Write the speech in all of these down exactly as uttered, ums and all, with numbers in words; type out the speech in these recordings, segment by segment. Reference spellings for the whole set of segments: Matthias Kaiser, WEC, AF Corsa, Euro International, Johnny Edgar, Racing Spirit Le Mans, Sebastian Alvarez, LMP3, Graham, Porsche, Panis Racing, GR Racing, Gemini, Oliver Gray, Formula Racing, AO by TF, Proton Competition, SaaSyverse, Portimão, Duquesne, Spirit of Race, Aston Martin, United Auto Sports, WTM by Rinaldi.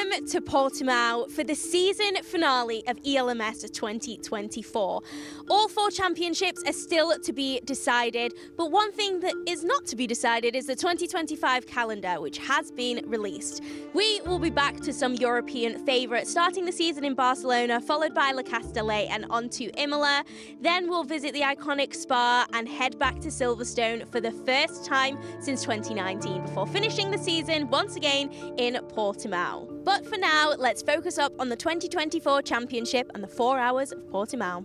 Welcome to Portimão for the season finale of E L M S twenty twenty-four. All four championships are still to be decided, but one thing that is not to be decided is the twenty twenty-five calendar, which has been released. We will be back to some European favourites, starting the season in Barcelona, followed by Le Castellet and on to Imola. Then we'll visit the iconic Spa and head back to Silverstone for the first time since twenty nineteen, before finishing the season once again in Portimão. But for now, let's focus up on the twenty twenty-four championship and the four hours of Portimão.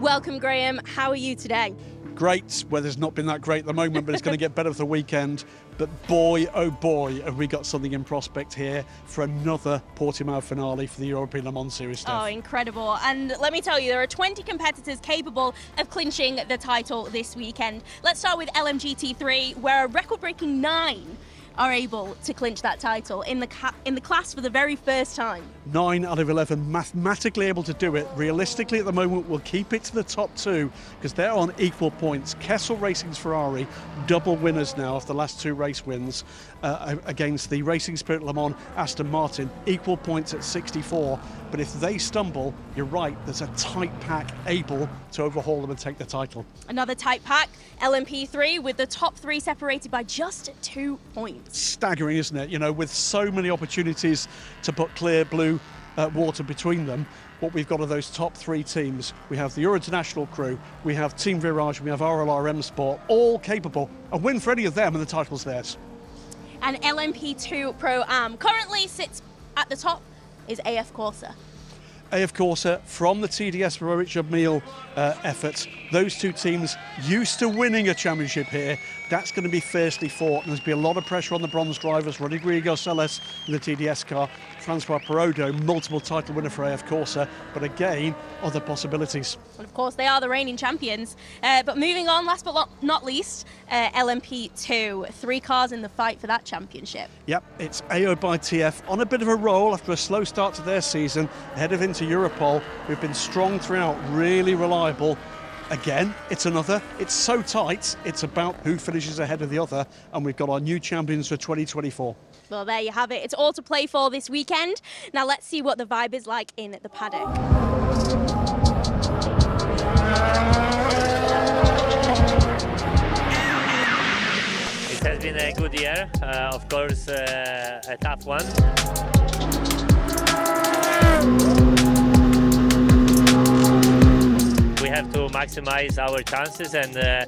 Welcome, Graham. How are you today? Great. Weather's not been that great at the moment, but it's going to get better for the weekend. But boy, oh boy, have we got something in prospect here for another Portimão finale for the European Le Mans Series stuff. Oh, incredible. And let me tell you, there are twenty competitors capable of clinching the title this weekend. Let's start with L M G T three, where a record-breaking nine are able to clinch that title in the in the class for the very first time. Nine out of eleven mathematically able to do it. Realistically, at the moment, we'll keep it to the top two because they're on equal points. Kessel Racing's Ferrari, double winners now after the last two race wins uh, against the Racing Spirit Le Mans Aston Martin, equal points at sixty-four. But if they stumble, you're right, there's a tight pack able to overhaul them and take the title. Another tight pack, L M P three, with the top three separated by just two points. Staggering, isn't it? You know, with so many opportunities to put clear blue uh, water between them, what we've got are those top three teams. We have the Euro International crew, we have Team Virage, we have R L R M Sport, all capable. A win for any of them and the title's theirs. And L M P two Pro-Am currently sits at the top is A F Corsa. A F Corsa from the T D S Richard Mille uh, efforts. Those two teams used to winning a championship here. That's going to be fiercely fought, and there's going to be a lot of pressure on the bronze drivers. Rodrigo Celes in the T D S car, François Perrodo, multiple title winner for A F Corsa, but again, other possibilities. Well, of course, they are the reigning champions. Uh, but moving on, last but not least, uh, L M P two, three cars in the fight for that championship. Yep, it's A O by T F on a bit of a roll after a slow start to their season, ahead of Inter Europol, who've been strong throughout, really reliable. Again, it's another. It's so tight, it's about who finishes ahead of the other, and we've got our new champions for twenty twenty-four. Well, there you have it. It's all to play for this weekend. Now let's see what the vibe is like in the paddock. It has been a good year, uh, of course, uh, a tough one. We have to maximize our chances and uh,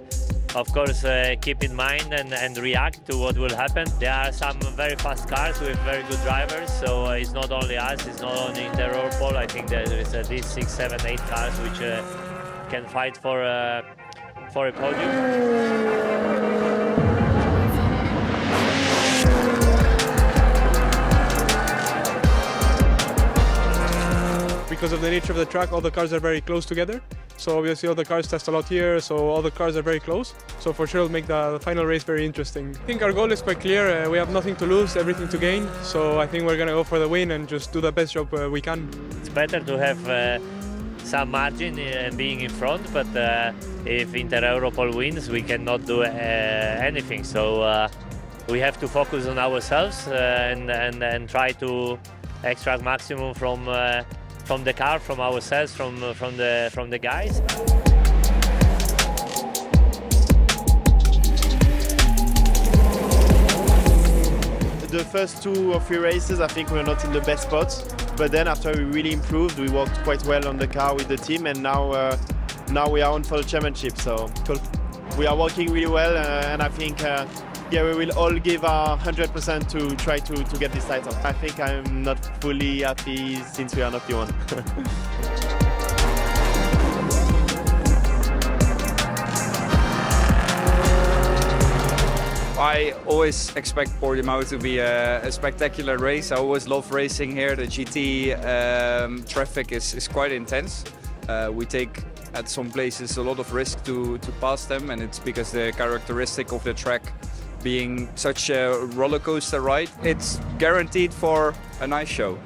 of course uh, keep in mind and, and react to what will happen. There are some very fast cars with very good drivers, so uh, it's not only us, it's not only Inter Europol. I think there is at least six, seven, eight cars which uh, can fight for, uh, for a podium. Because of the nature of the track, all the cars are very close together. So obviously all the cars test a lot here, so all the cars are very close. So for sure it'll make the final race very interesting. I think our goal is quite clear. Uh, we have nothing to lose, everything to gain. So I think we're going to go for the win and just do the best job uh, we can. It's better to have uh, some margin and being in front, but uh, if Inter Europol wins, we cannot do uh, anything. So uh, we have to focus on ourselves uh, and, and, and try to extract maximum from uh, from the car, from ourselves, from from the from the guys. The first two or three races, I think we were not in the best spots, but then after we really improved, we worked quite well on the car with the team, and now uh, now we are on for the championship. So we are working really well, uh, and I think. Uh, Yeah, we will all give our one hundred percent to try to, to get this title. I think I'm not fully happy since we are not the one. I always expect Portimão to be a, a spectacular race. I always love racing here. The G T um, traffic is, is quite intense. Uh, we take at some places a lot of risk to, to pass them, and it's because the characteristic of the track being such a roller coaster ride, it's guaranteed for a nice show.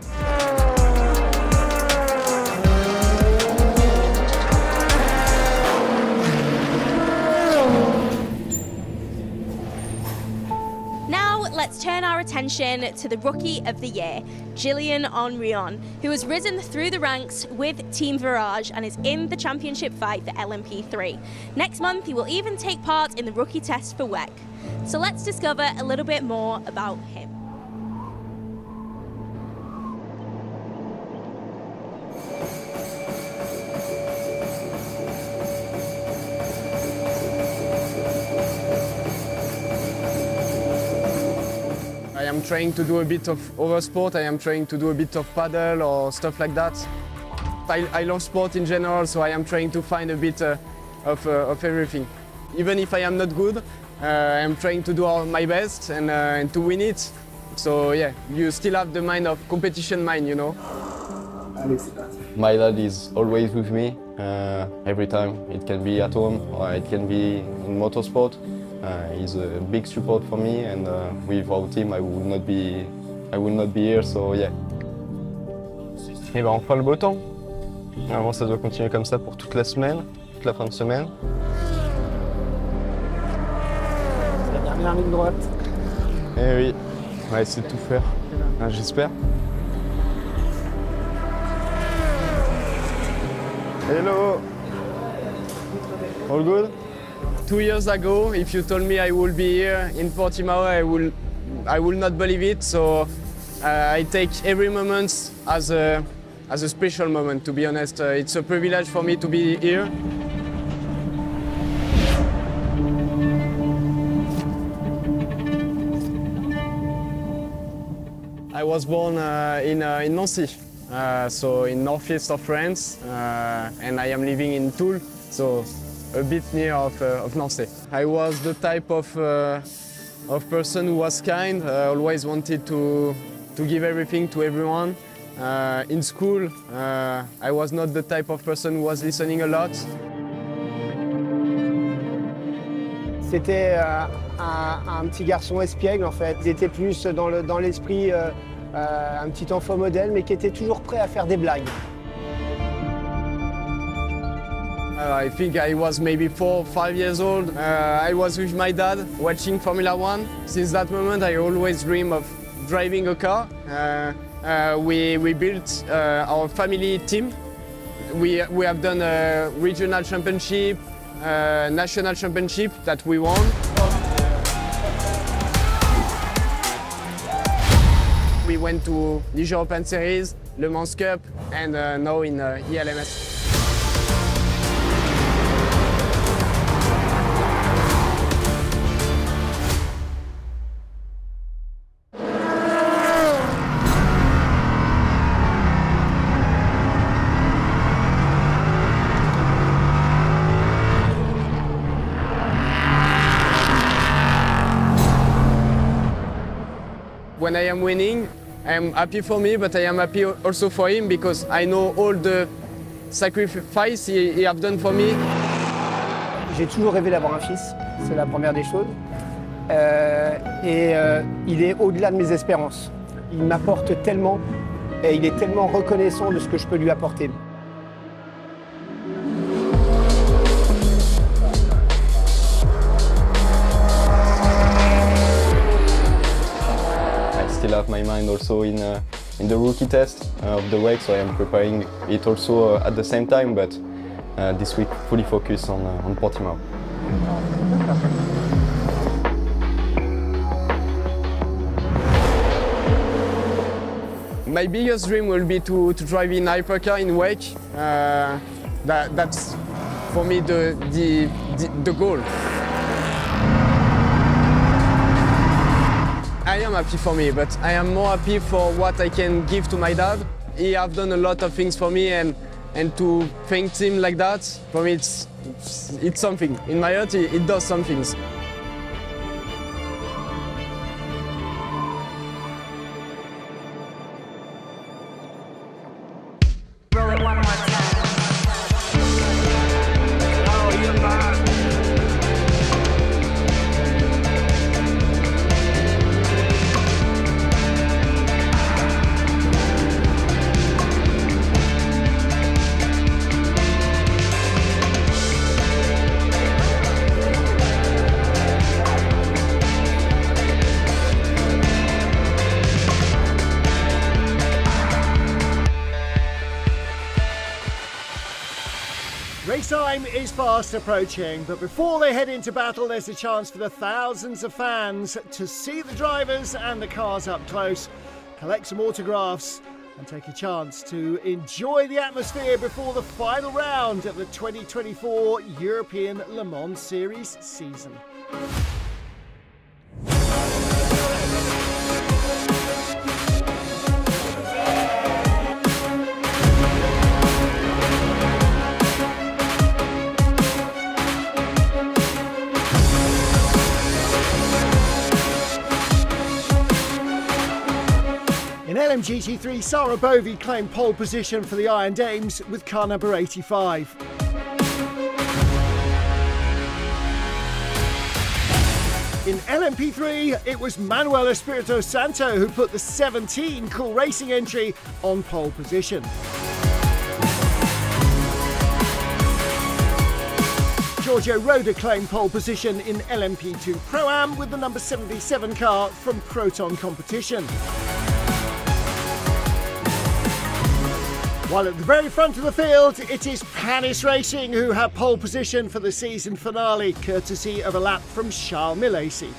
let's turn our attention to the Rookie of the Year, Gillian Henrion, who has risen through the ranks with Team Virage and is in the championship fight for L M P three. Next month, he will even take part in the rookie test for W E C. So let's discover a little bit more about him. I am trying to do a bit of other sport. I am trying to do a bit of paddle or stuff like that. I, I love sport in general, so I am trying to find a bit uh, of, uh, of everything. Even if I am not good, Uh, I'm trying to do all my best and, uh, and to win it. So yeah, you still have the mind of competition mind, you know. My dad is always with me, uh, every time. It can be at home or it can be in motorsport. Uh, he's a big support for me, and uh, with our team, I would not be, I would not be here. So yeah. Eh ben, on fera le beau temps. Avant, ça doit continuer comme ça pour toute la semaine, toute la fin de semaine. La ligne droite. Eh oui, on va essayer de tout faire, ah, j'espère. Hello. All good? Two years ago, if you told me I would be here in Portimão, I will, I will not believe it. So uh, I take every moment as a, as a special moment. To be honest, uh, it's a privilege for me to be here. I was born uh, in, uh, in Nancy, uh, so in northeast of France, uh, and I am living in Toul, so a bit near of, uh, of Nancy. I was the type of, uh, of person who was kind, uh, always wanted to, to give everything to everyone. Uh, in school, uh, I was not the type of person who was listening a lot. C'était euh, un, un petit garçon espiègle en fait. Il était plus dans le, dans l'esprit euh, euh, un petit enfant modèle, mais qui était toujours prêt à faire des blagues. Uh, I think I was maybe four, five years old. Uh, I was with my dad watching Formula One. Since that moment, I always dream of driving a car. Uh, uh, we we built uh, our family team. We we have done a regional championship. Uh, national championship that we won. We went to the Euro International Series, Le Mans Cup, and uh, now in uh, E L M S. When I am winning, I am happy for me, but I am happy also for him because I know all the sacrifices he, he have done for me. J'ai toujours rêvé d'avoir un fils, c'est la première des choses. Euh, et euh, il est au-delà de mes espérances. Il m'apporte tellement et il est tellement reconnaissant de ce que je peux lui apporter. Have my mind also in uh, in the rookie test uh, of the W E C, so I am preparing it also uh, at the same time, but uh, this week fully focused on, uh, on Portimão. My biggest dream will be to, to drive in hypercar in W E C. Uh, that, that's for me the, the, the, the goal. I am happy for me, but I am more happy for what I can give to my dad. He has done a lot of things for me, and, and to thank him like that, for me it's, it's, it's something. In my heart, it, it does some things. time is fast approaching, but before they head into battle, there's a chance for the thousands of fans to see the drivers and the cars up close, collect some autographs, and take a chance to enjoy the atmosphere before the final round of the twenty twenty-four European Le Mans Series season. L M G T three, Sarah Bovey claimed pole position for the Iron Dames with car number eighty-five. In L M P three, it was Manuel Espirito Santo who put the seventeen Cool Racing entry on pole position. Giorgio Roda claimed pole position in L M P two Pro-Am with the number seventy-seven car from Proton Competition. While at the very front of the field, it is Panis Racing who have pole position for the season finale, courtesy of a lap from Charles Millesi.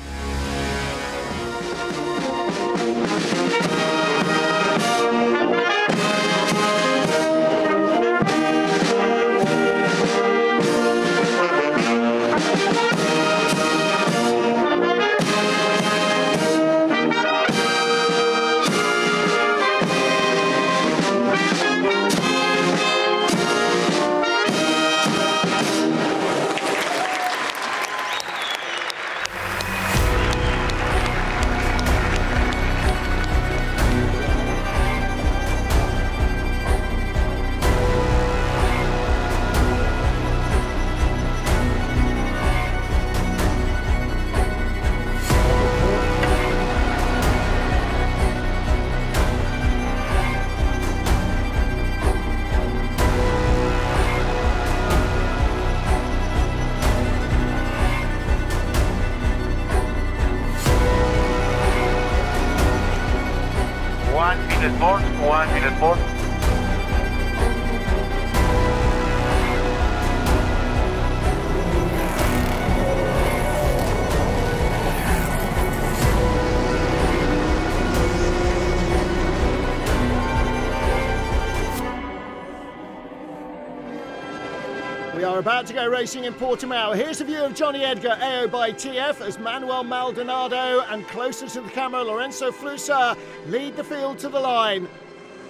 We are about to go racing in Portimão. Here's a view of Johnny Edgar, A O by T F, as Manuel Maldonado and closer to the camera, Lorenzo Flusser lead the field to the line.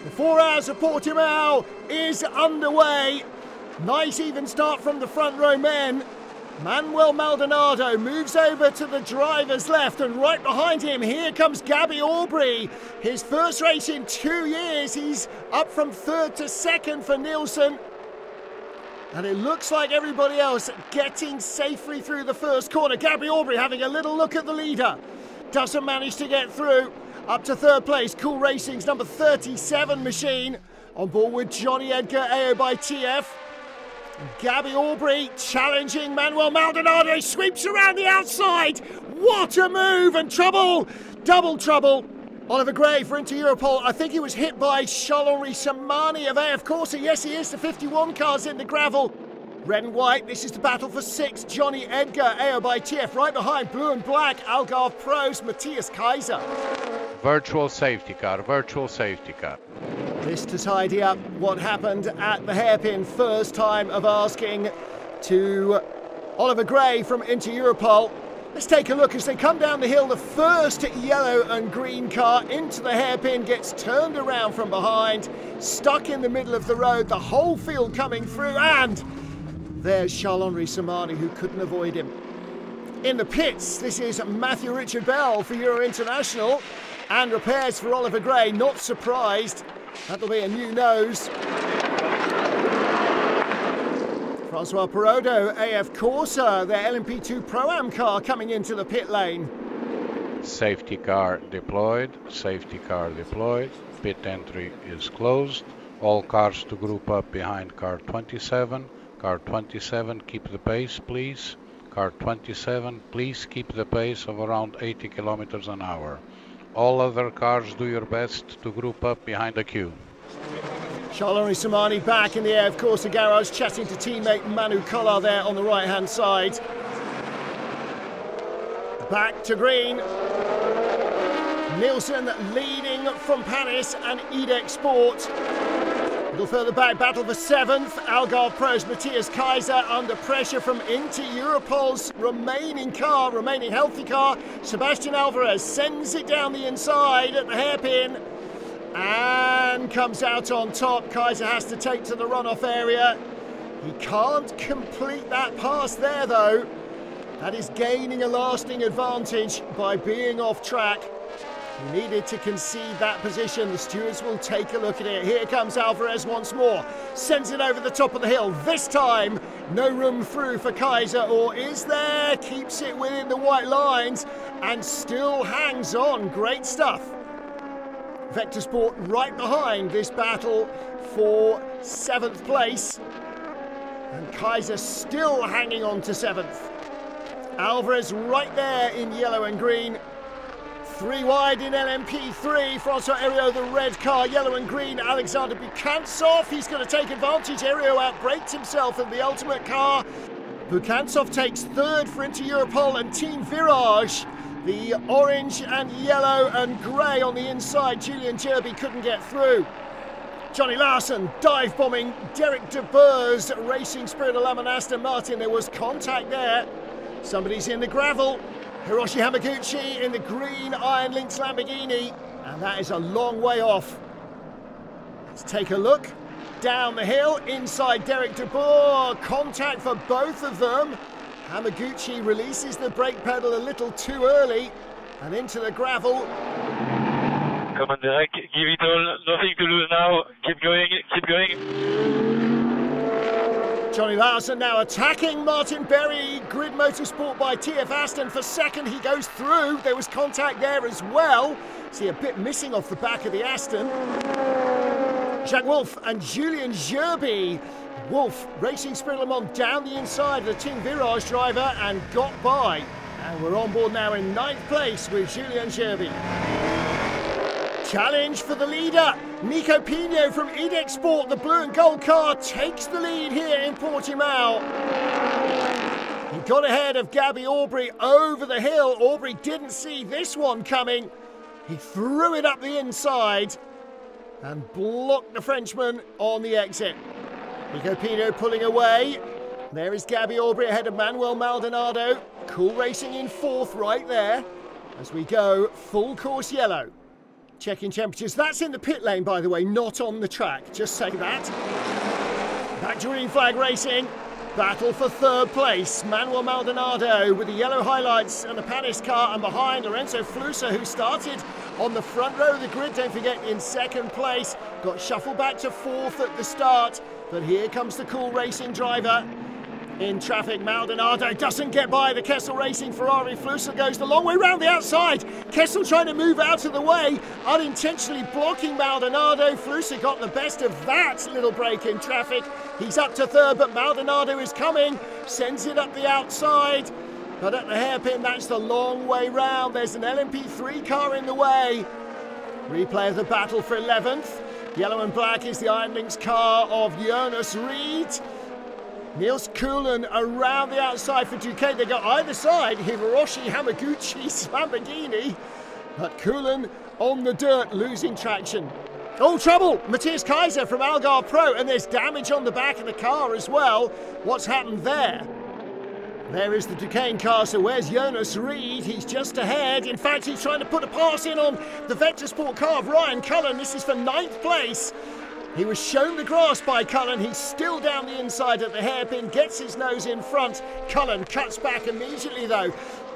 The four hours of Portimão is underway. Nice even start from the front row men. Manuel Maldonado moves over to the driver's left, and right behind him, here comes Gabby Aubry. His first race in two years. He's up from third to second for Nielsen. And it looks like everybody else getting safely through the first corner. Gabby Aubry having a little look at the leader. Doesn't manage to get through. Up to third place, Cool Racing's number thirty-seven machine. On board with Johnny Edgar, A O by T F. And Gabby Aubry challenging Manuel Maldonado. Sweeps around the outside. What a move, and trouble. Double trouble. Oliver Gray for Inter Europol. I think he was hit by Shalori Samani of A F Corsa. Yes, he is. The fifty-one car's in the gravel. Red and white, this is the battle for six. Johnny Edgar, A O by T F. Right behind, blue and black, Algarve Pro's Matthias Kaiser. Virtual safety car, virtual safety car. This to tidy up what happened at the hairpin. First time of asking to Oliver Gray from Inter Europol. Let's take a look as they come down the hill. The first yellow and green car into the hairpin, gets turned around from behind, stuck in the middle of the road, the whole field coming through, and there's Charles-Henri Samani, who couldn't avoid him. In the pits, this is Matthew Richard Bell for Euro International, and repairs for Oliver Gray. Not surprised, that'll be a new nose. François Perrodo, A F Corsa, their L M P two Pro-Am car coming into the pit lane. Safety car deployed, safety car deployed, pit entry is closed. All cars to group up behind car twenty-seven. Car twenty-seven, keep the pace, please. Car twenty-seven, please keep the pace of around eighty kilometers an hour. All other cars, do your best to group up behind the queue. Charlori Somani back in the A F Corsa garage, chatting to teammate Manu Collar there on the right-hand side. Back to green. Nielsen leading from Panis and Edek Sport. A little further back, battle for seventh. Algarve Pro's Matthias Kaiser under pressure from Inter Europol's remaining car, remaining healthy car. Sebastian Alvarez sends it down the inside at the hairpin. And comes out on top. Kaiser has to take to the runoff area. He can't complete that pass there, though. That is gaining a lasting advantage by being off track. He needed to concede that position. The stewards will take a look at it. Here comes Alvarez once more. Sends it over the top of the hill. This time, no room through for Kaiser. Or is there? Keeps it within the white lines and still hangs on. Great stuff. Vector Sport right behind this battle for seventh place. And Kaiser still hanging on to seventh. Alvarez right there in yellow and green. Three wide in L M P three. François Herriot, the red car, yellow and green. Alexander Bukantsov, he's going to take advantage. Herriot outbrakes himself in the ultimate car. Bukantsov takes third for Inter Europol and Team Virage. The orange and yellow and grey on the inside. Julian Jerby couldn't get through. Johnny Larson dive bombing Derek De Burz, Racing Spirit Le Mans, Aston Martin. There was contact there. Somebody's in the gravel. Hiroshi Hamaguchi in the green Iron Lynx Lamborghini. And that is a long way off. Let's take a look. Down the hill, inside Derek De Burz. Contact for both of them. Hamaguchi releases the brake pedal a little too early and into the gravel. Come on, Derek, give it all, nothing to lose now. Keep going, keep going. Johnny Larson now attacking Martin Berry, Grid Motorsport by T F Aston for second. He goes through, there was contact there as well. See, a bit missing off the back of the Aston. Jacques Wolff and Julian Jerby. Wolff, Racing Spirit Le Mans down the inside of the Team Virage driver and got by. And we're on board now in ninth place with Julian Jerby. Challenge for the leader. Nico Pino from Edek Sport, the blue and gold car, takes the lead here in Portimão. He got ahead of Gabby Aubry over the hill. Aubry didn't see this one coming. He threw it up the inside and blocked the Frenchman on the exit. Nico Pino pulling away. There is Gabby Aubry ahead of Manuel Maldonado. Cool Racing in fourth right there. As we go full course yellow. Checking temperatures. That's in the pit lane, by the way, not on the track. Just say that. Back to Green Flag Racing. Battle for third place. Manuel Maldonado with the yellow highlights and the Panis car. And behind Lorenzo Flusa, who started on the front row of the grid, don't forget, in second place. Got shuffled back to fourth at the start. But here comes the Cool Racing driver. In traffic, Maldonado doesn't get by the Kessel Racing Ferrari. Flusser goes the long way round the outside. Kessel trying to move out of the way, unintentionally blocking Maldonado. Flusser got the best of that little break in traffic. He's up to third, but Maldonado is coming, sends it up the outside. But at the hairpin, that's the long way round. There's an L M P three car in the way. Replay of the battle for eleventh. Yellow and black is the Iron Lynx car of Jonas Reed. Niels Kuhlen around the outside for Duquesne. They go either side, Hiroshi Hamaguchi, Lamborghini. But Kuhlen on the dirt, losing traction. Oh, trouble! Matthias Kaiser from Algarve Pro, and there's damage on the back of the car as well. What's happened there? There is the Duquesne car, so where's Jonas Reed? He's just ahead. In fact, he's trying to put a pass in on the Vector Sport car of Ryan Cullen. This is for ninth place. He was shown the grass by Cullen. He's still down the inside at the hairpin, gets his nose in front. Cullen cuts back immediately, though.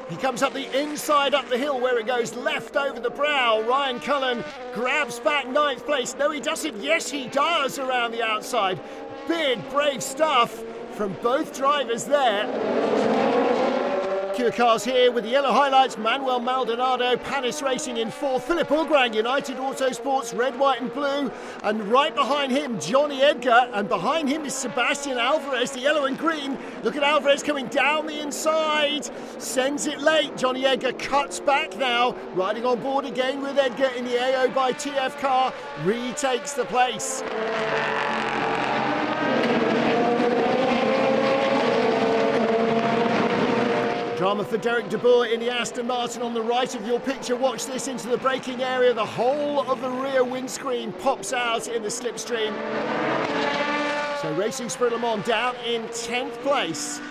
He comes up the inside, up the hill, where it goes left over the brow. Ryan Cullen grabs back ninth place. No, he doesn't. Yes, he does around the outside. Big, brave stuff from both drivers there. Q cars here with the yellow highlights, Manuel Maldonado, Panis Racing in fourth, Philip Orgrang, United Auto Sports, red, white and blue, and right behind him, Johnny Edgar, and behind him is Sebastian Alvarez, the yellow and green. Look at Alvarez coming down the inside, sends it late. Johnny Edgar cuts back now, riding on board again with Edgar in the A O by T F car, retakes the place. Drama for Derek de Boer in the Aston Martin on the right of your picture. Watch this into the braking area. The whole of the rear windscreen pops out in the slipstream. So Racing Spirit Le Mans down in tenth place.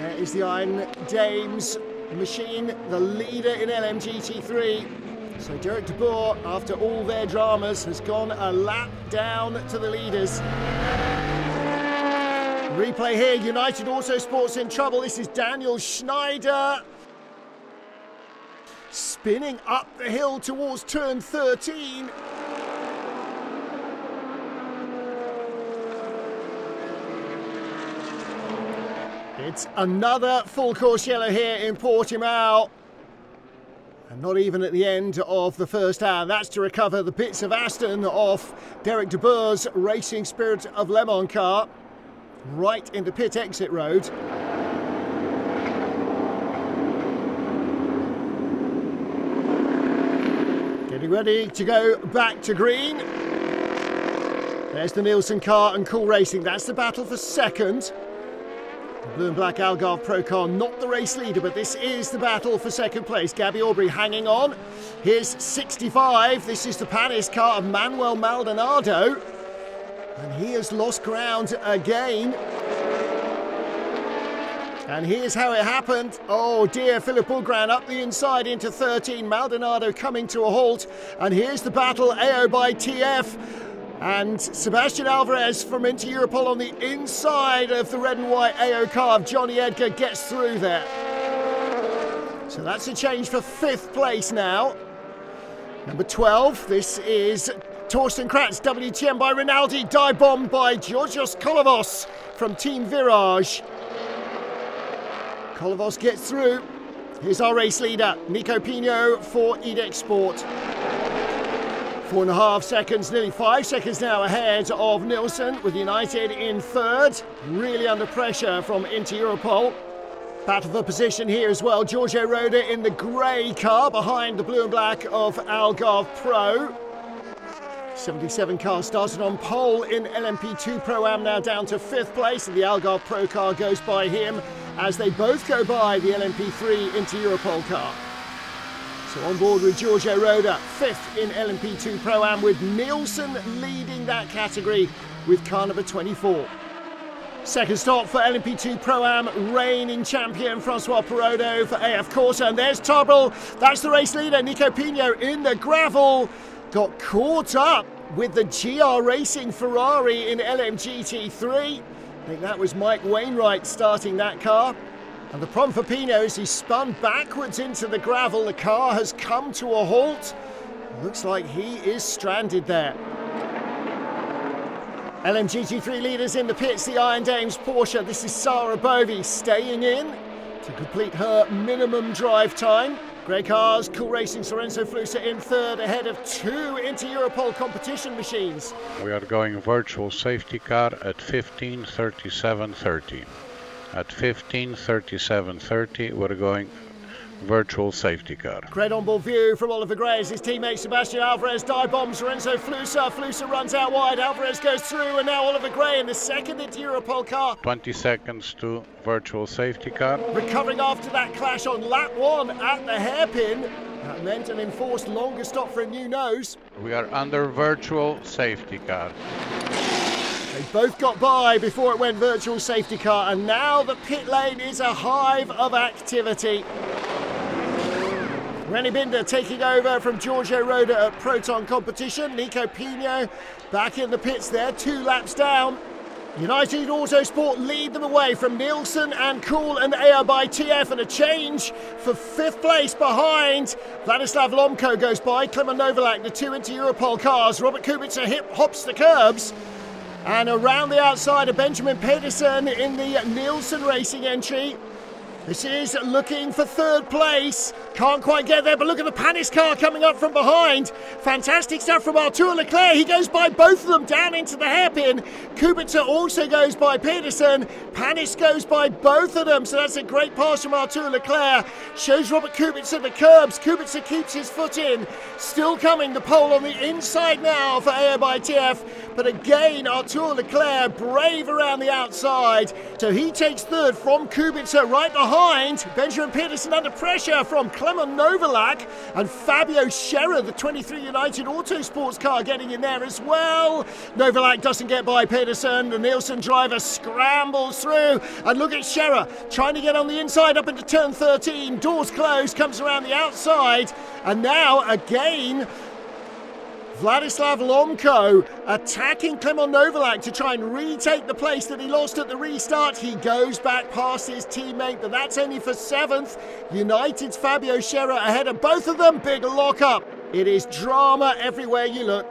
There is the Iron Dames machine, the leader in L M G T three. So Derek de Boer, after all their dramas, has gone a lap down to the leaders. Replay here, United Auto Sports in trouble. This is Daniel Schneider. Spinning up the hill towards turn thirteen. It's another full course yellow here in Portimão. And not even at the end of the first hour. That's to recover the bits of Aston off Derek de Boer's Racing Spirit of Le Mans car. Right into pit exit road. Getting ready to go back to green. There's the Nielsen car and Cool Racing. That's the battle for second. The blue and black Algarve Pro car, not the race leader, but this is the battle for second place. Gabby Aubry hanging on. Here's sixty-five. This is the Panis car of Manuel Maldonado. And he has lost ground again. And here's how it happened. Oh dear, Philip Orgrang up the inside into thirteen. Maldonado coming to a halt. And here's the battle, A O by T F. And Sebastian Alvarez from Inter Europol on the inside of the red and white A O car. Johnny Edgar gets through there. So that's a change for fifth place now. Number twelve, this is Torsten Kratz, W T M by Rinaldi, dive bomb by Georgios Kolovos from Team Virage. Kolovos gets through. Here's our race leader, Nico Pino for E D E C Sport. Four and a half seconds, nearly five seconds now ahead of Nielsen, with United in third. Really under pressure from Inter Europol. Battle for position here as well. Giorgio Roda in the grey car behind the blue and black of Algarve Pro. seventy-seven car started on pole in L M P two Pro-Am, now down to fifth place, and the Algarve Pro car goes by him as they both go by the L M P three Inter Europol car. So on board with Giorgio Roda, fifth in L M P two Pro-Am, with Nielsen leading that category with car number twenty-four. Second stop for L M P two Pro-Am, reigning champion François Perrodo for A F Corsa, and there's Tarbrel. That's the race leader, Nico Pino in the gravel. Got caught up with the G R Racing Ferrari in L M G T three. I think that was Mike Wainwright starting that car. And the problem for Pino is he spun backwards into the gravel. The car has come to a halt. Looks like he is stranded there. L M G T three leaders in the pits, the Iron Dames Porsche. This is Sarah Bovey staying in to complete her minimum drive time. Grey cars, Cool Racing, Lorenzo Flusa in third, ahead of two Inter Europol competition machines. We are going virtual safety car at fifteen thirty-seven thirty. At fifteen thirty-seven thirty, we're going virtual safety car. Great on-board view from Oliver Gray as his teammate Sebastian Alvarez dive bombs Lorenzo Flusa. Flusa runs out wide, Alvarez goes through, and now Oliver Gray in the second Inter Europol car. twenty seconds to virtual safety car. Recovering after that clash on lap one at the hairpin. That meant an enforced longer stop for a new nose. We are under virtual safety car. They both got by before it went virtual safety car, and now the pit lane is a hive of activity. Renny Binder taking over from Giorgio Roda at Proton Competition. Nico Pino back in the pits there, two laps down. United Autosport lead them away from Nielsen and Cool and A O by T F, and a change for fifth place behind. Vladislav Lomko goes by, Clement Novalak, the two Inter Europol cars. Robert Kubica hip hops the curbs. And around the outside of Benjamin Pedersen in the Nielsen Racing entry. This is looking for third place. Can't quite get there, but look at the Panis car coming up from behind. Fantastic stuff from Artur Leclerc. He goes by both of them down into the hairpin. Kubica also goes by Peterson. Panis goes by both of them, so that's a great pass from Artur Leclerc. Shows Robert Kubica the curbs. Kubica keeps his foot in. Still coming, the pole on the inside now for A O by T F. But again, Artur Leclerc brave around the outside. So he takes third from Kubica right behind. Behind, Benjamin Peterson under pressure from Clement Novalak and Fabio Scherer, the twenty-three United Auto Sports car, getting in there as well. Novalak doesn't get by Peterson. The Nielsen driver scrambles through, and look at Scherer trying to get on the inside up into turn thirteen. Doors closed, comes around the outside, and now again Vladislav Lomko attacking Clement Novalak to try and retake the place that he lost at the restart. He goes back past his teammate, but that's only for seventh. United's Fabio Scherer ahead of both of them. Big lock-up. It is drama everywhere you look.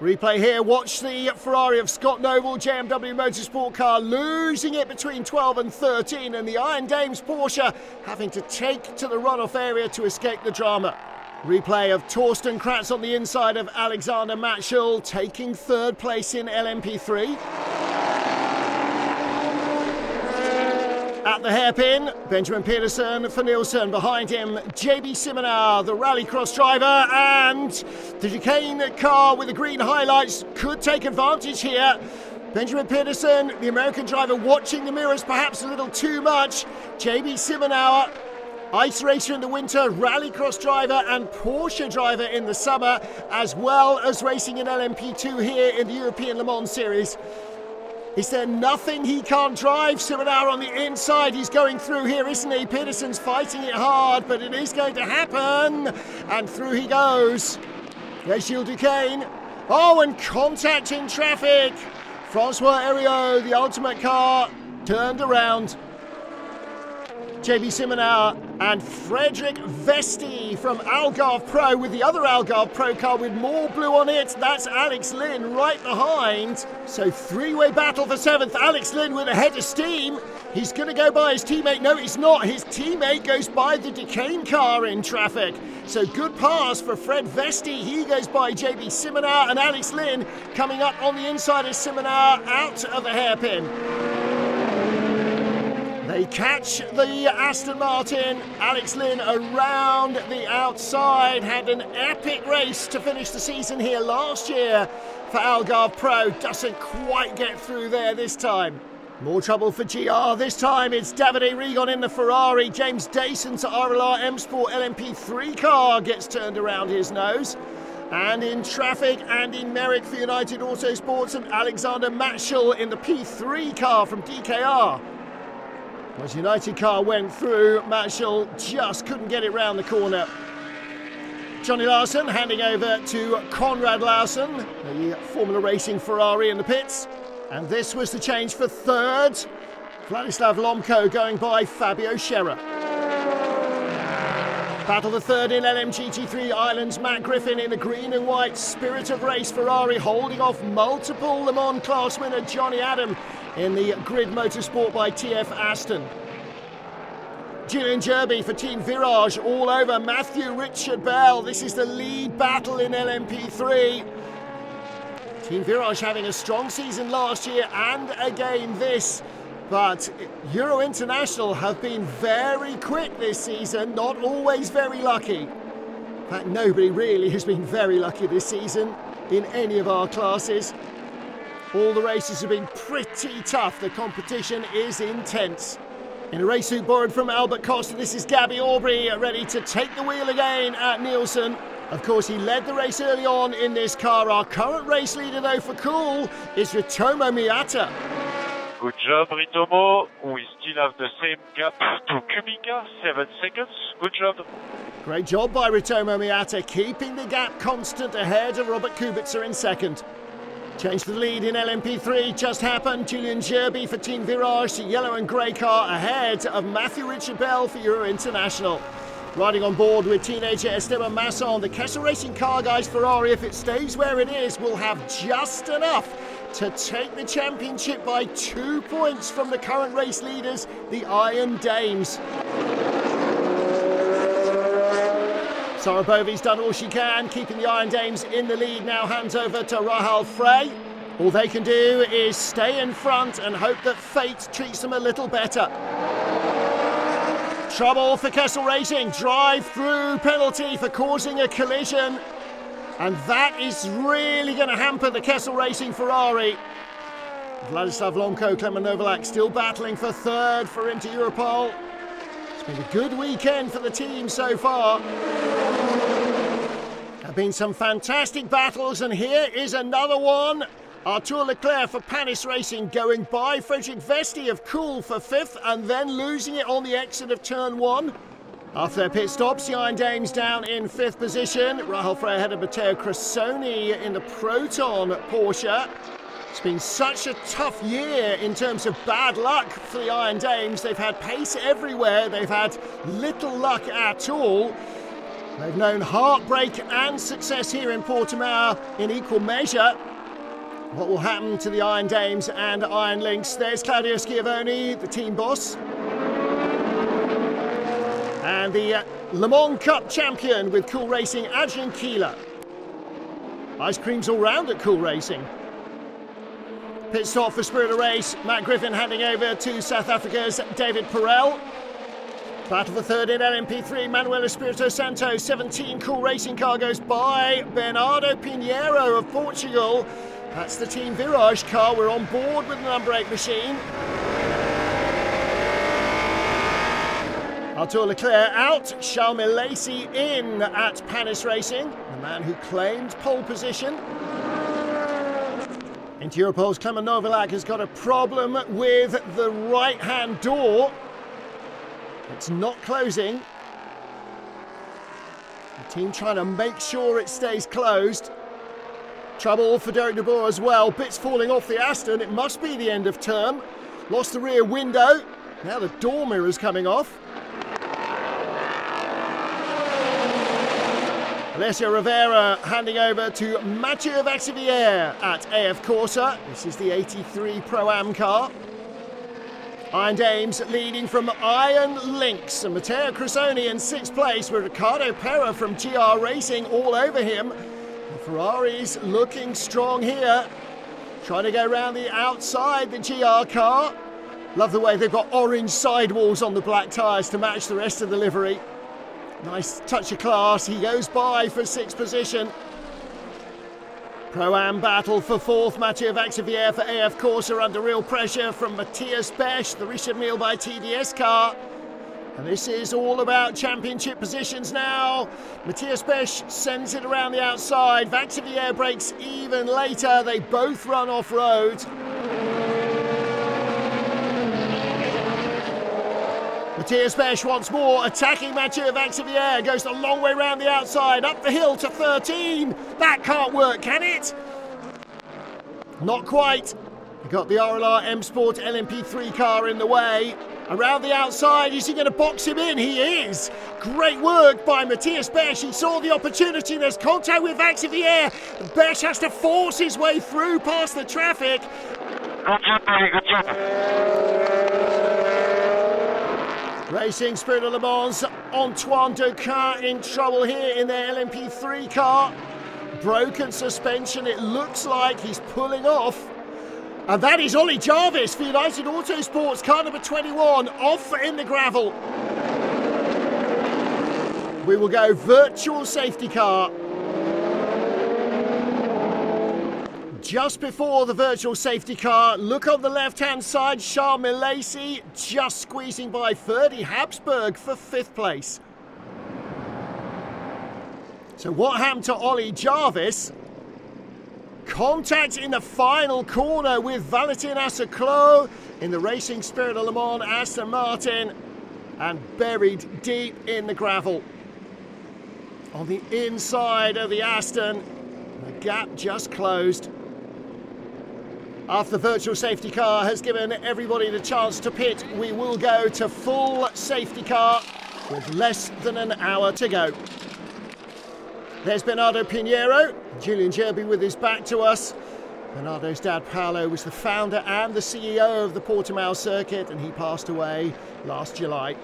Replay here, watch the Ferrari of Scott Noble, J M W Motorsport car, losing it between twelve and thirteen, and the Iron Dames Porsche having to take to the runoff area to escape the drama. Replay of Torsten Kratz on the inside of Alexander Matschel, taking third place in L M P three. At the hairpin, Benjamin Peterson for Nielsen. Behind him, J B Simonar, the rallycross driver, and the Duquesne car with the green highlights could take advantage here. Benjamin Peterson, the American driver, watching the mirrors perhaps a little too much. J B Simonar, ice racer in the winter, rallycross driver and Porsche driver in the summer, as well as racing in L M P two here in the European Le Mans series. Is there nothing he can't drive? Simonar on the inside, he's going through here, isn't he? Peterson's fighting it hard, but it is going to happen, and through he goes. There's Gilles Duquesne. Oh, and contact in traffic. François Perrodo, the ultimate car, turned around. J B Simonar and Frederick Vesti from Algarve Pro with the other Algarve Pro car with more blue on it. That's Alex Lynn right behind. So three-way battle for seventh. Alex Lynn with a head of steam. He's going to go by his teammate. No, he's not. His teammate goes by the Duquesne car in traffic. So good pass for Fred Vesti. He goes by J B Simonar, and Alex Lynn coming up on the inside of Simonar out of the hairpin. They catch the Aston Martin. Alex Lynn around the outside. Had an epic race to finish the season here last year for Algarve Pro. Doesn't quite get through there this time. More trouble for G R. This time it's Davide Rigon in the Ferrari. James Dayson's R L R M Sport L M P three car gets turned around his nose. And in traffic, Andy Merrick for United Auto Sports and Alexander Matschel in the P three car from D K R. As United car went through, Matschel just couldn't get it round the corner. Johnny Larson handing over to Conrad Larson, the Formula Racing Ferrari in the pits. And this was the change for third. Vladislav Lomko going by Fabio Scherer. Battle for third in L M G T three Islands. Matt Griffin in the green and white Spirit of Race Ferrari, holding off multiple Le Mans class winner Johnny Adam in the Grid Motorsport by T F Aston. Gillian Jerby for Team Virage all over Matthew Richard Bell. This is the lead battle in L M P three. Team Virage having a strong season last year and again this. But Euro International have been very quick this season, not always very lucky. In fact, nobody really has been very lucky this season in any of our classes. All the races have been pretty tough. The competition is intense. In a race suit borrowed from Albert Costa, this is Gabby Aubry ready to take the wheel again at Nielsen. Of course, he led the race early on in this car. Our current race leader, though, for Cool is Ritomo Miyata. Good job, Ritomo. We still have the same gap to Kubica, seven seconds. Good job. Great job by Ritomo Miyata, keeping the gap constant ahead of Robert Kubica in second. Change the lead in L M P three just happened. Gillian Jerby for Team Virage, the yellow and grey car ahead of Matthew Richard Bell for Euro International. Riding on board with teenager Esteban Masson, the Kessel Racing car guys Ferrari, if it stays where it is, will have just enough to take the championship by two points from the current race leaders, the Iron Dames. Sarabovi's done all she can, keeping the Iron Dames in the lead, now hands over to Rahal Frey. All they can do is stay in front and hope that fate treats them a little better. Trouble for Kessel Racing, drive-through penalty for causing a collision. And that is really going to hamper the Kessel Racing Ferrari. Vladislav Lomko, Klemen Novalak still battling for third for Inter Europol. It's been a good weekend for the team so far. There have been some fantastic battles, and here is another one. Arthur Leclerc for Panis Racing going by Frederick Vesti of Cool for fifth, and then losing it on the exit of turn one. After their pit stops, the Iron Dames down in fifth position. Rahal Frey ahead of Matteo Cressoni in the Proton Porsche. It's been such a tough year in terms of bad luck for the Iron Dames. They've had pace everywhere. They've had little luck at all. They've known heartbreak and success here in Portimão in equal measure. What will happen to the Iron Dames and Iron Lynx? There's Claudio Schiavoni, the team boss. And the uh, Le Mans Cup champion with Cool Racing, Adrian Keeler. Ice creams all round at Cool Racing. Pit stop for Spirit of Race, Matt Griffin handing over to South Africa's David Perel. Battle for third in L M P three, Manuel Espirito Santo, seventeen, Cool Racing car goes by Bernardo Pinheiro of Portugal. That's the Team Virage car, we're on board with the number eight machine. Arthur Leclerc out, Charles Milacy in at Panis Racing, the man who claimed pole position. Inter Europol's Klemen Novalak has got a problem with the right-hand door. It's not closing. The team trying to make sure it stays closed. Trouble for Derek De Boer as well, bits falling off the Aston, it must be the end of term. Lost the rear window, now the door mirror's coming off. Alessio Rivera handing over to Mathieu Vaxavier at A F Corsa. This is the eighty-three Pro-Am car. Iron Dames leading from Iron Lynx. And Matteo Cressoni in sixth place with Ricardo Pera from G R Racing all over him. The Ferrari's looking strong here. Trying to go round the outside, the G R car. Love the way they've got orange sidewalls on the black tyres to match the rest of the livery. Nice touch of class, he goes by for sixth position. Pro-Am battle for fourth, Mathieu Vaxavier for A F Corsa under real pressure from Matthias Besch, the Richard Mille by T D S car. And this is all about championship positions now. Matthias Besch sends it around the outside, Vaxavier breaks even later, they both run off-road. Matthias Besch once more attacking Mathieu Vaxavier, goes the long way round the outside, up the hill to thirteen. That can't work, can it? Not quite. They got the R L R M Sport L M P three car in the way. Around the outside, is he going to box him in? He is. Great work by Matthias Besch. He saw the opportunity. There's contact with Vaxavier. Besch has to force his way through past the traffic. Good job, buddy. Good job. Racing Spirit of Le Mans, Antoine Duquesne in trouble here in their L M P three car. Broken suspension, it looks like he's pulling off. And that is Ollie Jarvis for United Auto Sports, car number twenty-one, off in the gravel. We will go virtual safety car. Just before the virtual safety car, look on the left-hand side, Charles Milacy just squeezing by Ferdy Habsburg for fifth place. So what happened to Ollie Jarvis? Contact in the final corner with Valentin Asseclos in the Racing Spirit of Le Mans Aston Martin, and buried deep in the gravel. On the inside of the Aston, the gap just closed. After the virtual safety car has given everybody the chance to pit, we will go to full safety car with less than an hour to go. There's Bernardo Pinheiro, Julian Gerby with his back to us. Bernardo's dad, Paolo, was the founder and the C E O of the Portimão circuit, and he passed away last July.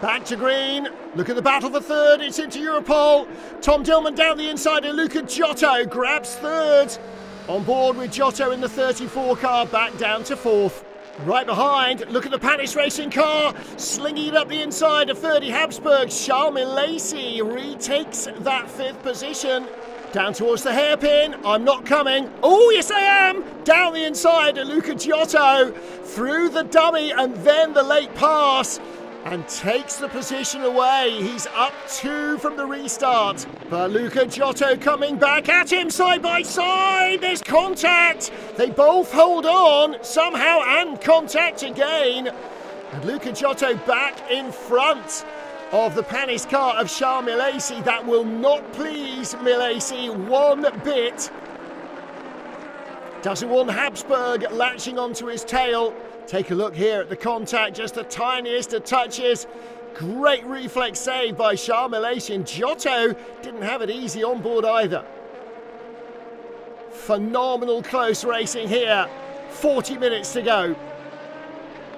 Back to green. Look at the battle for third. It's into Europol. Tom Dillman down the inside, and Luca Giotto grabs third. On board with Giotto in the thirty-four car, back down to fourth. Right behind, look at the Panis Racing car, slinging it up the inside of thirty Habsburg. Charles Millesi retakes that fifth position. Down towards the hairpin, I'm not coming. Oh, yes I am! Down the inside, Luca Giotto, through the dummy and then the late pass, and takes the position away. He's up two from the restart. But Luca Giotto coming back at him side by side. There's contact. They both hold on somehow, and contact again. And Luca Giotto back in front of the Panis car of Charles Millesi. That will not please Millesi one bit. Doesn't want Habsburg latching onto his tail. Take a look here at the contact, just the tiniest of touches. Great reflex save by Charles Millesi, and Giotto didn't have it easy on board either. Phenomenal close racing here, forty minutes to go.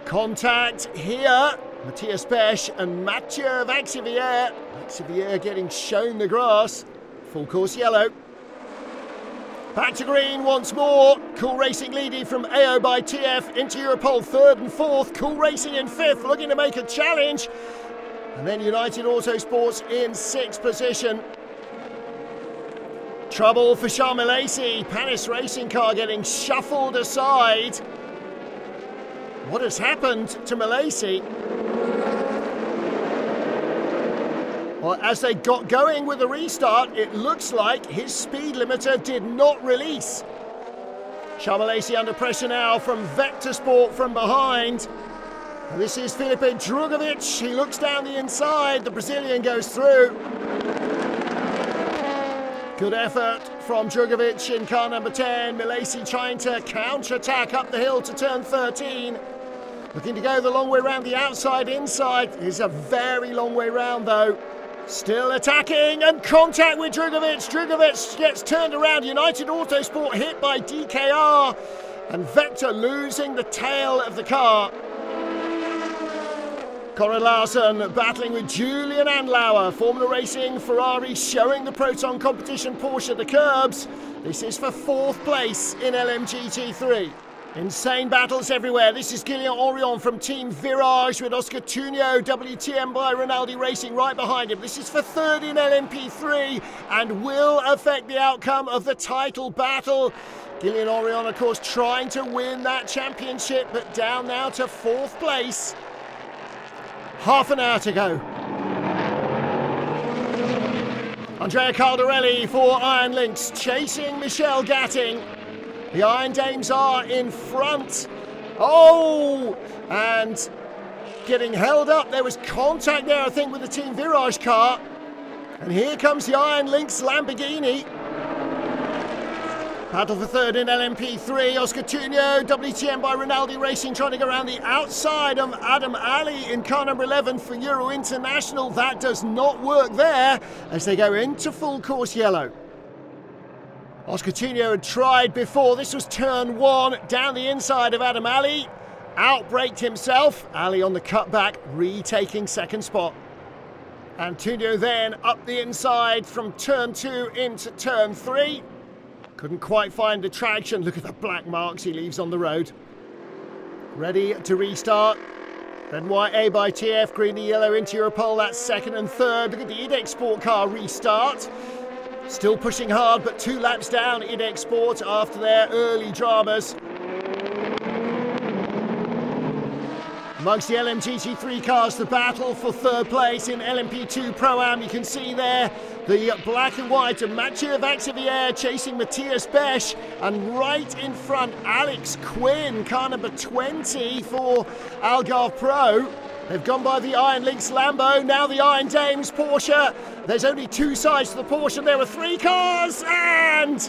Contact here, Matthias Besch and Mathieu Vaxevier. Vaxevier getting shown the grass, full course yellow. Back to green once more. Cool Racing leading from A O by T F into Europol third and fourth. Cool Racing in fifth, looking to make a challenge. And then United Auto Sports in sixth position. Trouble for Charles Millesi. Panis Racing car getting shuffled aside. What has happened to Millesi? Well, as they got going with the restart, it looks like his speed limiter did not release. Charles Millesi under pressure now from Vector Sport from behind. And this is Filipe Drugovic. He looks down the inside. The Brazilian goes through. Good effort from Drugovic in car number ten. Millesi trying to counter-attack up the hill to turn thirteen. Looking to go the long way round the outside, inside. It's a very long way round, though. Still attacking, and contact with Drugovic. Drugovic gets turned around. United Autosport hit by D K R, and Vector losing the tail of the car. Conrad Larsen battling with Julian Andlauer. Formula Racing Ferrari showing the Proton Competition Porsche at the curbs. This is for fourth place in L M G T three. Insane battles everywhere. This is Guillaume Orion from Team Virage with Oscar Tunio, W T M by Rinaldi Racing right behind him. This is for third in L M P three and will affect the outcome of the title battle. Guillaume Orion, of course, trying to win that championship, but down now to fourth place. Half an hour to go. Andrea Caldarelli for Iron Lynx chasing Michelle Gatting. The Iron Dames are in front. Oh, and getting held up. There was contact there, I think, with the Team Virage car. And here comes the Iron Lynx Lamborghini. Battle for third in L M P three. Oscar Tunio, W T M by Rinaldi Racing, trying to go around the outside of Adam Ali in car number eleven for Euro International. That does not work there as they go into full course yellow. Oscar Tunio had tried before. This was turn one, down the inside of Adam Ali. Outbraked himself. Ali on the cutback, retaking second spot. And Tunio then up the inside from turn two into turn three. Couldn't quite find the traction. Look at the black marks he leaves on the road. Ready to restart. Red and white A by T F, green and yellow into Europol. That's second and third. Look at the E D E C Sport car restart. Still pushing hard, but two laps down in export after their early dramas. Amongst the L M G T three cars, the battle for third place in L M P two Pro-Am. You can see there the black and white of Mathieu Vaxevier chasing Matthias Besch, and right in front, Alex Quinn, car number twenty for Algarve Pro. They've gone by the Iron Lynx Lambo, now the Iron Dames Porsche. There's only two sides to the Porsche, there are three cars, and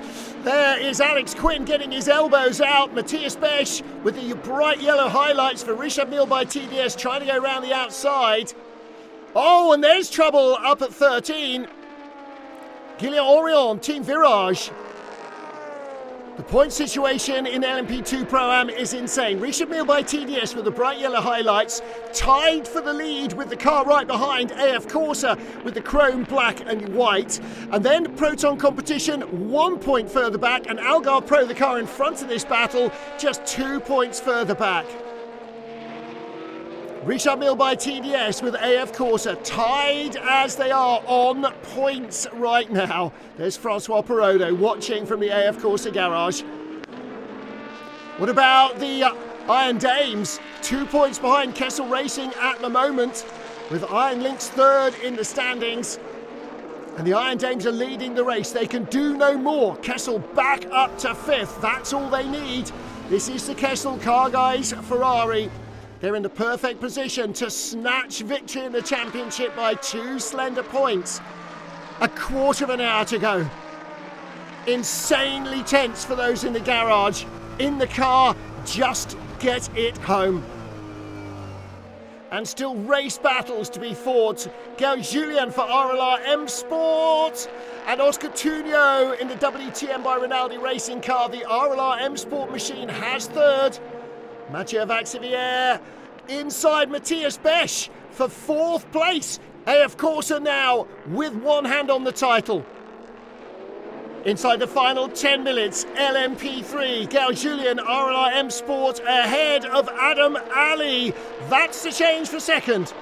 there is Alex Quinn getting his elbows out. Matthias Besch with the bright yellow highlights for Richard Mille by T D S, trying to go around the outside. Oh, and there's trouble up at thirteen. Guillaume Orion, Team Virage. The point situation in L M P two Pro-Am is insane. Richard Mille by T D S with the bright yellow highlights, tied for the lead with the car right behind, A F Corsa with the chrome, black and white. And then Proton Competition, one point further back, and Algarve Pro, the car in front of this battle, just two points further back. Richard Mille by T D S with A F Corsa, tied as they are on points right now. There's François Perrodo watching from the A F Corsa garage. What about the uh, Iron Dames? Two points behind Kessel Racing at the moment, with Iron Lynx third in the standings. And the Iron Dames are leading the race. They can do no more. Kessel back up to fifth. That's all they need. This is the Kessel car, guys. Ferrari. They're in the perfect position to snatch victory in the championship by two slender points. A quarter of an hour to go. Insanely tense for those in the garage. In the car, just get it home. And still race battles to be fought. Gaël Julien for R L R M Sport. And Oscar Tunio in the W T M by Rinaldi Racing car. The R L R M Sport machine has third. Mathieu Vaxivier inside Matthias Besch for fourth place. A F Corsa now with one hand on the title. Inside the final ten minutes, L M P three, Gaël Julien, R L R M Sport ahead of Adam Ali. That's the change for second.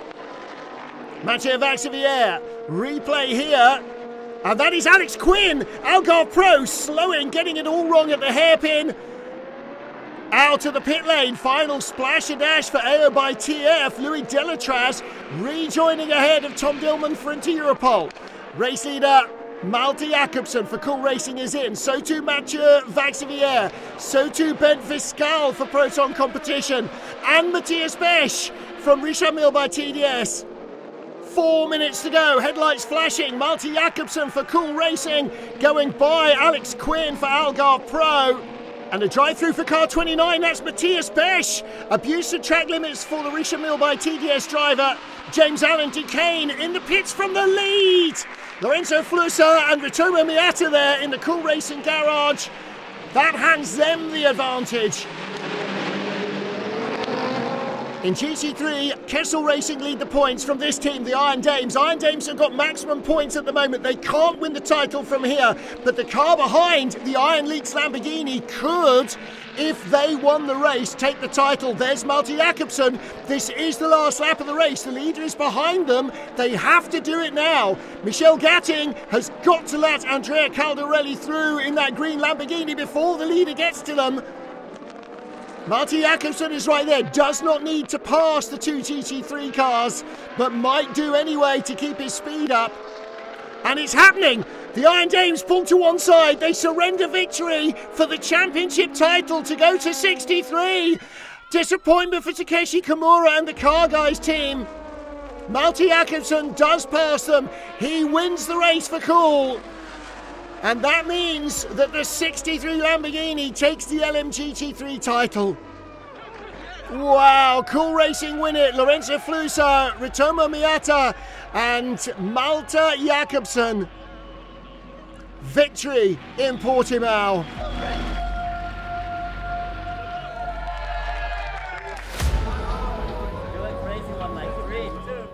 Mathieu Vaxivier, replay here. And that is Alex Quinn, Algarve Pro, slowing, getting it all wrong at the hairpin. Out of the pit lane, final splash and dash for A O by T F. Louis Delatraz rejoining ahead of Tom Dillman for Inter Europol. Race leader Malte Jacobsen for Cool Racing is in. So too Mathieu Vaxivier. So too Ben Viscal for Proton Competition. And Matthias Besch from Richard Mille by T D S. Four minutes to go, headlights flashing. Malte Jacobsen for Cool Racing going by Alex Quinn for Algarve Pro. And a drive-through for car twenty-nine, that's Matthias Besch. Abuse of track limits for the Richard Mille by T D S driver. James Allen Duquesne in the pits from the lead. Lorenzo Flusser and Ritomo Miata there in the Cool Racing garage. That hands them the advantage. In G T three, Kessel Racing lead the points from this team, the Iron Dames. Iron Dames have got maximum points at the moment. They can't win the title from here, but the car behind, the Iron Lynx Lamborghini, could, if they won the race, take the title. There's Malte Jacobsen. This is the last lap of the race. The leader is behind them. They have to do it now. Michel Gatting has got to let Andrea Caldarelli through in that green Lamborghini before the leader gets to them. Malte Jacobsen is right there, does not need to pass the two G T three cars, but might do anyway to keep his speed up. And it's happening! The Iron Dames pull to one side, they surrender victory for the championship title to go to sixty-three. Disappointment for Takeshi Kimura and the Car Guys team. Malte Jacobsen does pass them, he wins the race for Cool. And that means that the sixty-three Lamborghini takes the L M G T three title. Wow, Cool Racing win it. Lorenzo Flusser, Ritomo Miata, and Malte Jacobsen. Victory in Portimão.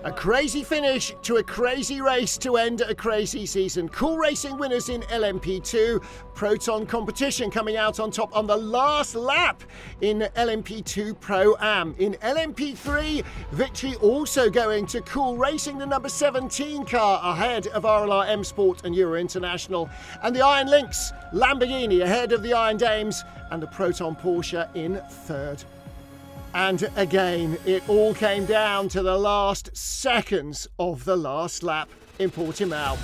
A crazy finish to a crazy race to end a crazy season. Cool Racing winners in L M P two. Proton Competition coming out on top on the last lap in L M P two Pro-Am. In L M P three, victory also going to Cool Racing, the number seventeen car ahead of R L R M Sport and Euro International. And the Iron Lynx Lamborghini ahead of the Iron Dames and the Proton Porsche in third. And again, it all came down to the last seconds of the last lap in Portimão.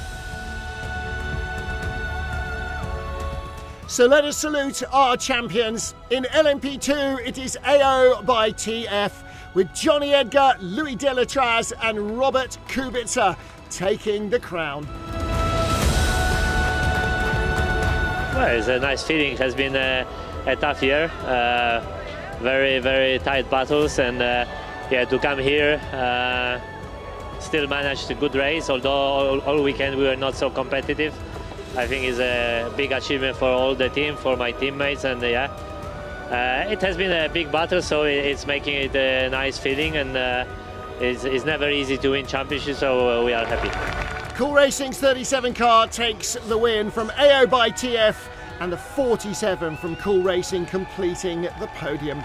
So let us salute our champions. In L M P two, it is A O by T F, with Johnny Edgar, Louis Delatraz and Robert Kubica taking the crown. Well, it's a nice feeling. It has been a, a tough year. Uh, very very tight battles, and uh, yeah, to come here, uh, still managed a good race, although all, all weekend we were not so competitive. I think it's a big achievement for all the team, for my teammates, and yeah, uh, it has been a big battle, so it's making it a nice feeling, and uh, it's, it's never easy to win championships, so uh, we are happy. Cool Racing's thirty-seven car takes the win from A O by T F, and the forty-seven from Cool Racing completing the podium.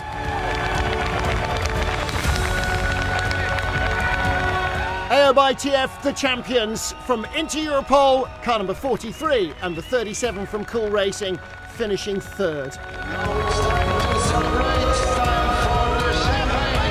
A O by T F, the champions, from Inter Europol, car number forty-three, and the thirty-seven from Cool Racing finishing third. Now it's time to celebrate. It's time for the champagne.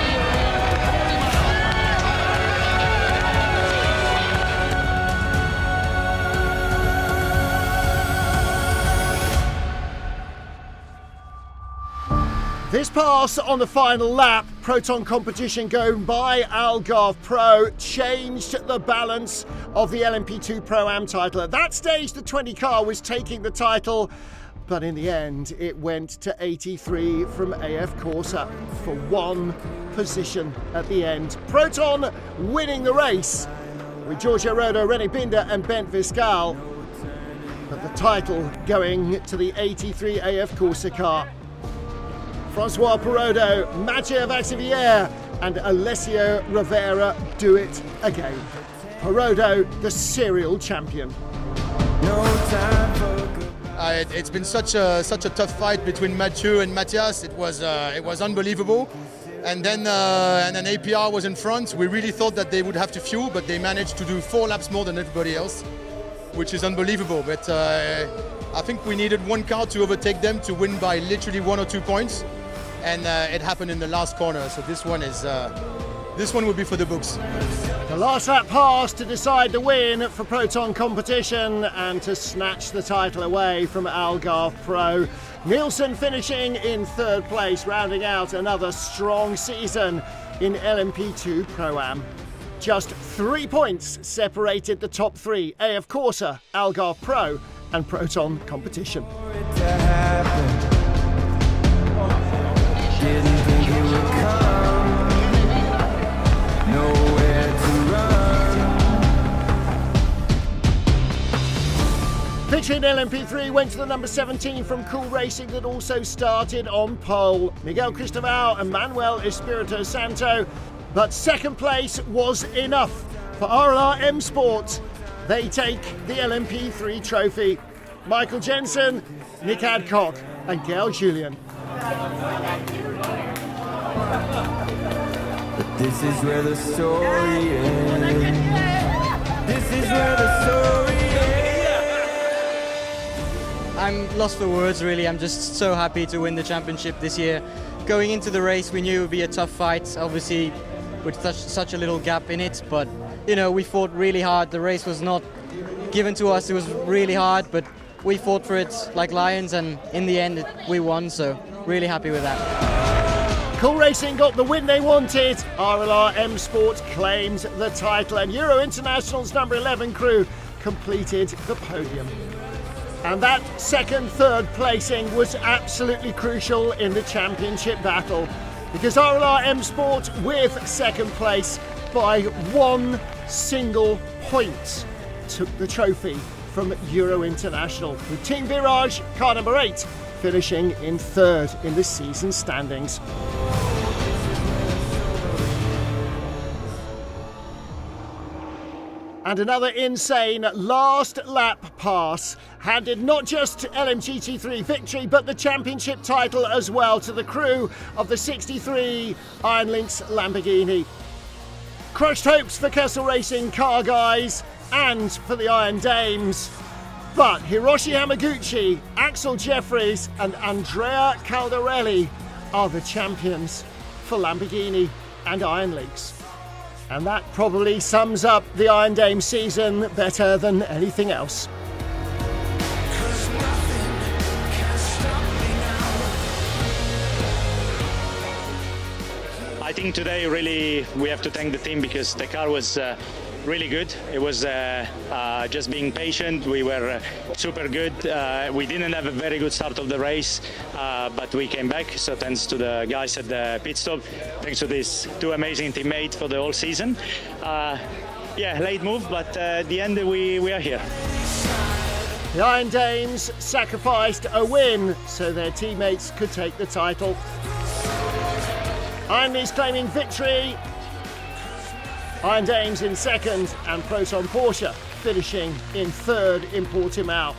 This pass on the final lap, Proton Competition going by Algarve Pro, changed the balance of the L M P two Pro-Am title. At that stage, the twenty car was taking the title, but in the end, it went to eighty-three from A F Corsa for one position at the end. Proton winning the race with Giorgio Rodo, René Binder and Bent Viscal, but the title going to the eighty-three A F Corsa car. François Perrodo, Mathieu Vassivier and Alessio Rivera do it again. Perrodo, the serial champion. Uh, it, it's been such a such a tough fight between Mathieu and Matthias. It was uh, it was unbelievable. And then uh, and then A P R was in front. We really thought that they would have to fuel, but they managed to do four laps more than everybody else, which is unbelievable. But uh, I think we needed one car to overtake them to win by literally one or two points. And uh, it happened in the last corner, so this one is uh, this one will be for the books. The last lap pass to decide the win for Proton Competition and to snatch the title away from Algarve Pro. Nielsen finishing in third place, rounding out another strong season in L M P two Pro-Am. Just three points separated the top three: A F Corsa, Algarve Pro, and Proton Competition. Victory in L M P three went to the number seventeen from Cool Racing that also started on pole, Miguel Cristobal and Manuel Espirito Santo, but second place was enough for R L R M Sport. They take the L M P three trophy. Michael Jensen, Nick Adcock and Gail Julian. This is where the story ends. This is where the story ends. I'm lost for words, really. I'm just so happy to win the championship this year. Going into the race, we knew it would be a tough fight, obviously, with such, such a little gap in it, but you know, we fought really hard. The race was not given to us, it was really hard, but we fought for it like lions, and in the end, it, we won, so really happy with that. Cool Racing got the win they wanted. R L R M Sport claimed the title, and Euro International's number eleven crew completed the podium. And that second, third placing was absolutely crucial in the championship battle, because R L R M Sport with second place by one single point took the trophy from Euro International, with Team Virage, car number eight, finishing in third in the season standings. And another insane last lap pass handed not just L M G T three victory, but the championship title as well to the crew of the sixty-three Iron Lynx Lamborghini. Crushed hopes for Kessel Racing car guys and for the Iron Dames, but Hiroshi Hamaguchi, Axel Jeffries and Andrea Caldarelli are the champions for Lamborghini and Iron Lynx. And that probably sums up the Iron Dame season better than anything else. I think today really we have to thank the team, because the car was uh, really good. It was uh, uh, just being patient. We were uh, super good. Uh, we didn't have a very good start of the race, uh, but we came back. So thanks to the guys at the pit stop. Thanks to these two amazing teammates for the whole season. Uh, yeah, late move, but uh, at the end we, we are here. The Iron Dames sacrificed a win so their teammates could take the title. Ironlynx claiming victory. Iron Dames in second and Proton Porsche finishing in third in Portimão.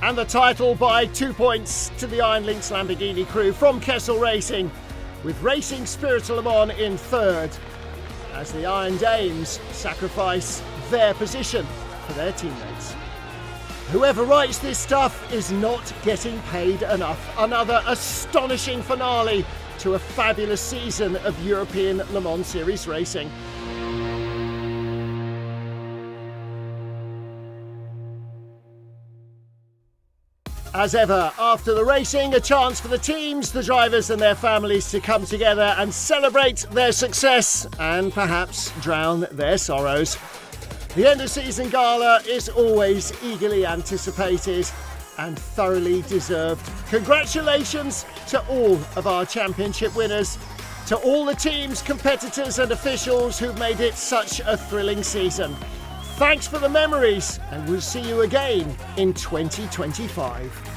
And the title by two points to the Iron Lynx Lamborghini crew from Kessel Racing, with Racing Spirit Le Mans in third, as the Iron Dames sacrifice their position for their teammates. Whoever writes this stuff is not getting paid enough. Another astonishing finale to a fabulous season of European Le Mans Series racing. As ever, after the racing, a chance for the teams, the drivers and their families to come together and celebrate their success and perhaps drown their sorrows. The end-of-season gala is always eagerly anticipated and thoroughly deserved. Congratulations to all of our championship winners, to all the teams, competitors and officials who've made it such a thrilling season. Thanks for the memories, and we'll see you again in twenty twenty-five.